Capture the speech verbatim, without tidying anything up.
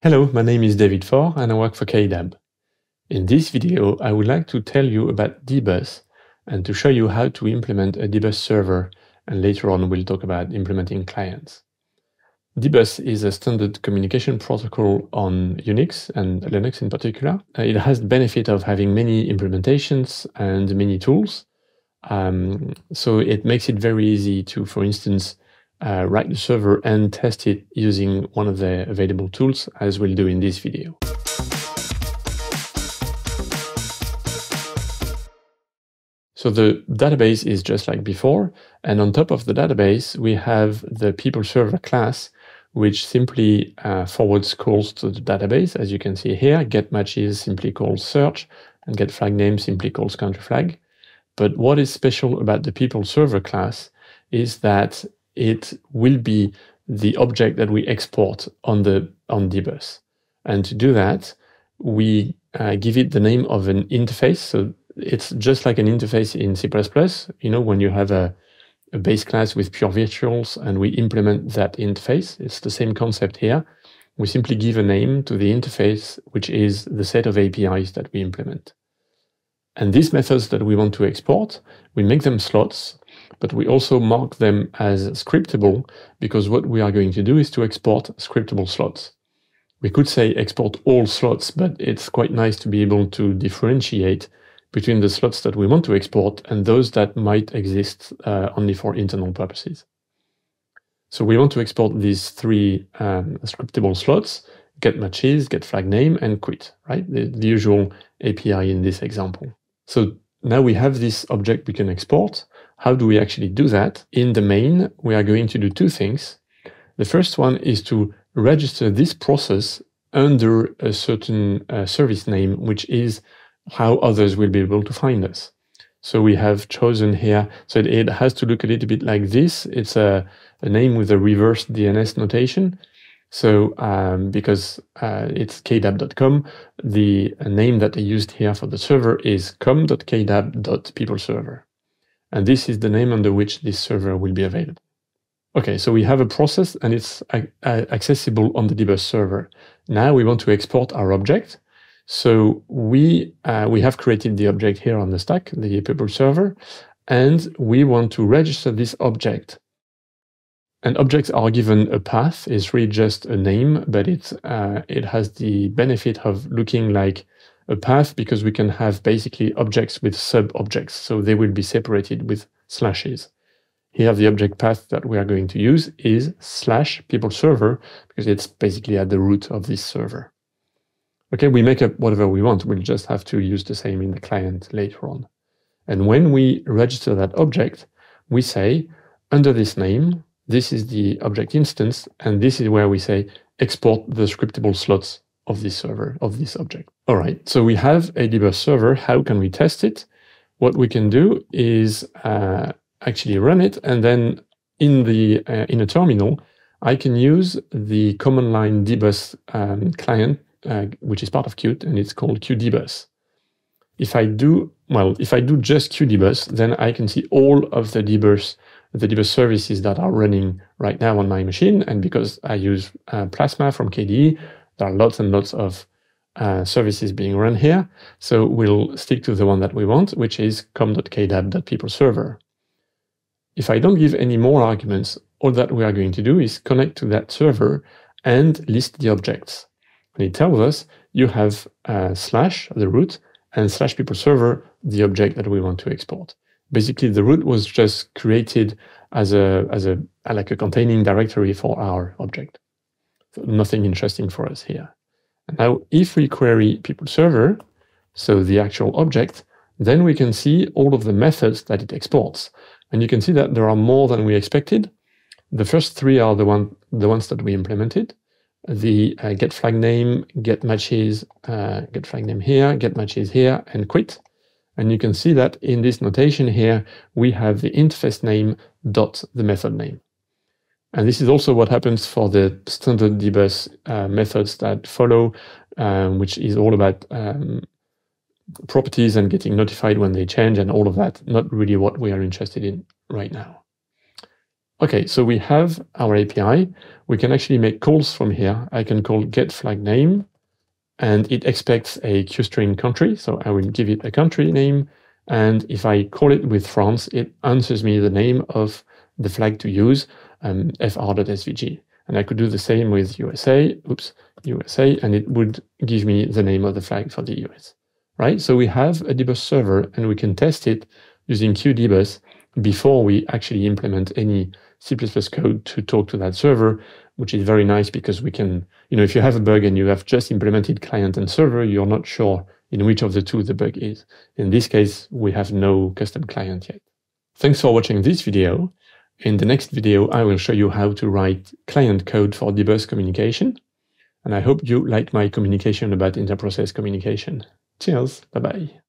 Hello, my name is David Faure and I work for K D A B. In this video, I would like to tell you about D bus and to show you how to implement a D bus server, and later on we'll talk about implementing clients. D bus is a standard communication protocol on Unix and Linux in particular. It has the benefit of having many implementations and many tools, um, so it makes it very easy to, for instance, Uh, write the server and test it using one of the available tools, as we'll do in this video. So the database is just like before, and on top of the database we have the PeopleServer class, which simply uh, forwards calls to the database, as you can see here. GetMatches simply calls search, and GetFlagName simply calls country flag. But what is special about the PeopleServer class is that it will be the object that we export on the on D bus. And to do that, we uh, give it the name of an interface. So it's just like an interface in C plus plus. You know, when you have a, a base class with pure virtuals and we implement that interface, it's the same concept here. We simply give a name to the interface, which is the set of A P Is that we implement. And these methods that we want to export, we make them slots, but we also mark them as scriptable, because what we are going to do is to export scriptable slots. We could say export all slots, but it's quite nice to be able to differentiate between the slots that we want to export and those that might exist uh, only for internal purposes. So we want to export these three um, scriptable slots: GetMatches, GetFlagName, and Qt, right? The, the usual A P I in this example. So now we have this object we can export. How do we actually do that? In the main, we are going to do two things. The first one is to register this process under a certain uh, service name, which is how others will be able to find us. So we have chosen here, so it, it has to look a little bit like this. It's a, a name with a reverse D N S notation. So um, because uh, it's K D A B dot com, the name that I used here for the server is com dot K D A B dot PeopleServer. And this is the name under which this server will be available. Okay, so we have a process and it's accessible on the D bus server. Now we want to export our object. So we, uh, we have created the object here on the stack, the PeopleServer, and we want to register this object. And objects are given a path. It's really just a name, but it's, uh, it has the benefit of looking like a path, because we can have basically objects with sub-objects, so they will be separated with slashes. Here the object path that we are going to use is slash PeopleServer, because it's basically at the root of this server. Okay, we make up whatever we want. We'll just have to use the same in the client later on. And when we register that object, we say, under this name, this is the object instance, and this is where we say export the scriptable slots of this server, of this object. All right, so we have a D bus server. How can we test it? What we can do is uh, actually run it, and then in the uh, in a terminal, I can use the command line D bus um, client, uh, which is part of Qt, and it's called QtDBus. If I do well, if I do just QtDBus, then I can see all of the D bus. The D bus services that are running right now on my machine, and because I use uh, Plasma from K D E, there are lots and lots of uh, services being run here. So we'll stick to the one that we want, which is com dot K D A B dot PeopleServer. If I don't give any more arguments, all that we are going to do is connect to that server and list the objects. And it tells us you have uh, slash the root and slash PeopleServer, the object that we want to export. Basically, the root was just created as a as a like a containing directory for our object. So nothing interesting for us here. And now, if we query PeopleServer, so the actual object, then we can see all of the methods that it exports. And you can see that there are more than we expected. The first three are the one the ones that we implemented: the uh, getFlagName, getMatches, uh, getFlagName here, getMatches here, and Qt. And you can see that in this notation here, we have the interface name dot the method name. And this is also what happens for the standard D bus uh, methods that follow, um, which is all about um, properties and getting notified when they change and all of that. Not really what we are interested in right now. Okay, so we have our A P I. We can actually make calls from here. I can call get flag name, and it expects a QString country. So I will give it a country name. And if I call it with France, it answers me the name of the flag to use, um, fr.svg. And I could do the same with U S A, oops, U S A, and it would give me the name of the flag for the U S. Right? So we have a D bus server, and we can test it using QtDBus before we actually implement any C plus plus code to talk to that server, which is very nice because we can, you know, if you have a bug and you have just implemented client and server, you're not sure in which of the two the bug is. In this case, we have no custom client yet. Thanks for watching this video. In the next video, I will show you how to write client code for D bus communication. And I hope you like my communication about inter-process communication. Cheers. Bye-bye.